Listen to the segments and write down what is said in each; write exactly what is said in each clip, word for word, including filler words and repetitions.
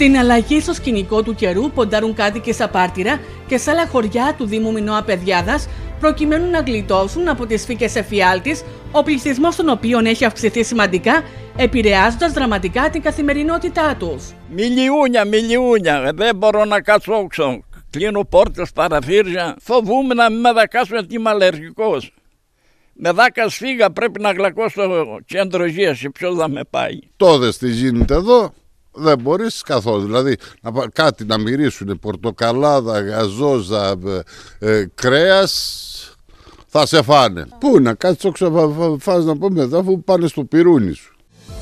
Στην αλλαγή στο σκηνικό του καιρού ποντάρουν κάτοικες απάρτηρα και σε άλλα χωριά του Δήμου Μινώα Παιδιάδας, προκειμένου να γλιτώσουν από τις φύκες εφιάλτης, ο πληθυσμός των οποίων έχει αυξηθεί σημαντικά, επηρεάζοντας δραματικά την καθημερινότητά τους. Μιλιούνια, μιλιούνια, δεν μπορώ να κάτσω όξω. Κλείνω πόρτες, παραθύρια. Φοβούμαι να μην με δακάσω γιατί είμαι αλλεργικός. Με δάκα σφίγα πρέπει να γλακώ στο κέντρο υγείας. Ποιος θα με πάει? Τόδες τι γίνεται εδώ. Δεν μπορείς καθόλου, δηλαδή να, κάτι να μυρίσουν πορτοκαλάδα, γαζόζα, ε, ε, κρέας, θα σε φάνε. Πού να κάτσεις όξο φας να πω μετά αφού πάνε στο πυρούνι σου.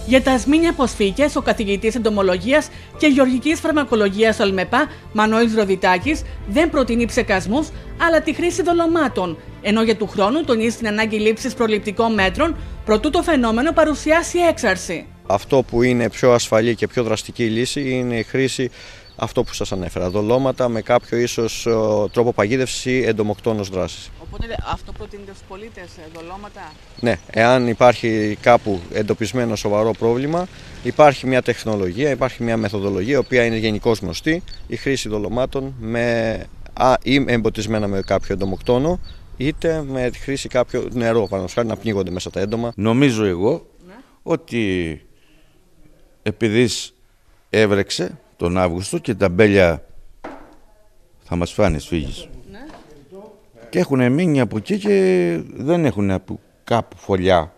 Για τα σμήνια προσφύκες, ο καθηγητής εντομολογίας και γεωργικής φαρμακολογίας ΑΛΜΕΠΑ, Μανώλης Ροδητάκης, δεν προτείνει ψεκασμούς, αλλά τη χρήση δολωμάτων, ενώ για του χρόνου τονίζει την ανάγκη λήψης προληπτικών μέτρων, προτού το φαινόμενο παρουσιάσει έξαρση. Αυτό που είναι πιο ασφαλή και πιο δραστική λύση είναι η χρήση, αυτό που σας ανέφερα, δολώματα με κάποιο ίσως τρόπο παγίδευσης ή εντομοκτόνος δράσης. Οπότε αυτό προτείνεται στους πολίτες, δολώματα? Ναι, εάν υπάρχει κάπου εντοπισμένο σοβαρό πρόβλημα, υπάρχει μια τεχνολογία, υπάρχει μια μεθοδολογία, η οποία είναι γενικώς γνωστή, η χρήση δολωμάτων με, α, ή εμποτισμένα με κάποιο εντομοκτόνο, είτε με τη χρήση κάποιου νερό, παραδείγματος, να πνίγονται μέσα τα έντομα. Νομίζω εγώ, ναι, ότι επειδή έβρεξε τον Αύγουστο και τα μπέλια θα μας φάνε σφίγης. Ναι. Και έχουν μείνει από εκεί και δεν έχουν από κάπου φωλιά.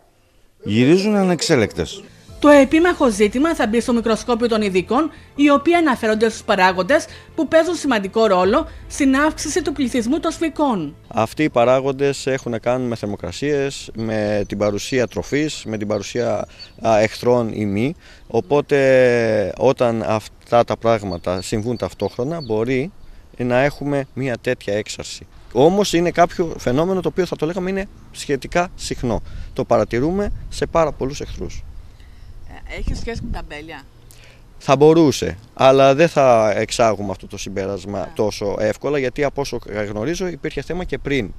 Γυρίζουν ανεξέλεκτες. Το επίμαχο ζήτημα θα μπει στο μικροσκόπιο των ειδικών, οι οποίοι αναφέρονται στους παράγοντες που παίζουν σημαντικό ρόλο στην αύξηση του πληθυσμού των σφυκών. Αυτοί οι παράγοντες έχουν να κάνουν με θερμοκρασίες, με την παρουσία τροφής, με την παρουσία εχθρών ή μη. Οπότε όταν αυτά τα πράγματα συμβούν ταυτόχρονα μπορεί να έχουμε μια τέτοια έξαρση. Όμως είναι κάποιο φαινόμενο το οποίο θα το λέγαμε είναι σχετικά συχνό. Το παρατηρούμε σε πάρα πολλούς εχθρούς. Έχει σχέση με τα μπέλια? Θα μπορούσε, αλλά δεν θα εξάγουμε αυτό το συμπέρασμα yeah. τόσο εύκολα, γιατί από όσο γνωρίζω υπήρχε θέμα και πριν.